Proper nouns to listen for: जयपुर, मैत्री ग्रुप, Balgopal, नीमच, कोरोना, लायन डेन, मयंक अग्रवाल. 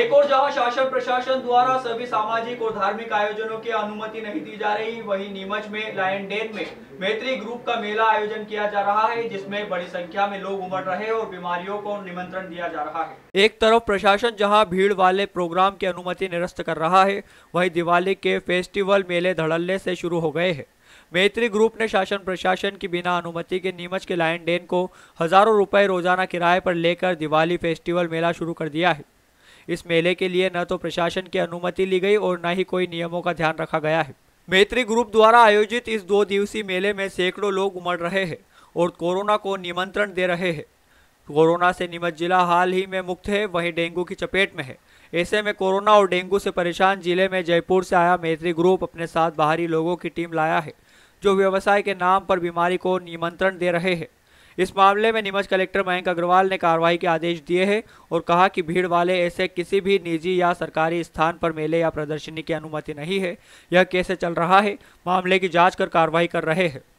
एक और जहां शासन प्रशासन द्वारा सभी सामाजिक और धार्मिक आयोजनों की अनुमति नहीं दी जा रही, वहीं नीमच में लायन डेन में मैत्री ग्रुप का मेला आयोजन किया जा रहा है, जिसमें बड़ी संख्या में लोग उमड़ रहे और बीमारियों को निमंत्रण दिया जा रहा है। एक तरफ प्रशासन जहां भीड़ वाले प्रोग्राम की अनुमति निरस्त कर रहा है, वहीं दिवाली के फेस्टिवल मेले धड़ल्ले से शुरू हो गए हैं। मैत्री ग्रुप ने शासन प्रशासन की बिना अनुमति के नीमच के लायन डेन को हजारों रुपए रोजाना किराए पर लेकर दिवाली फेस्टिवल मेला शुरू कर दिया है। इस मेले के लिए न तो प्रशासन की अनुमति ली गई और न ही कोई नियमों का ध्यान रखा गया है। मैत्री ग्रुप द्वारा आयोजित इस 2 दिवसीय मेले में सैकड़ों लोग उमड़ रहे हैं और कोरोना को निमंत्रण दे रहे हैं। कोरोना से नीमच जिला हाल ही में मुक्त है, वहीं डेंगू की चपेट में है। ऐसे में कोरोना और डेंगू से परेशान जिले में जयपुर से आया मैत्री ग्रुप अपने साथ बाहरी लोगों की टीम लाया है, जो व्यवसाय के नाम पर बीमारी को निमंत्रण दे रहे हैं। इस मामले में नीमच कलेक्टर मयंक अग्रवाल ने कार्रवाई के आदेश दिए हैं और कहा कि भीड़ वाले ऐसे किसी भी निजी या सरकारी स्थान पर मेले या प्रदर्शनी की अनुमति नहीं है। यह कैसे चल रहा है, मामले की जांच कर कार्रवाई कर रहे हैं।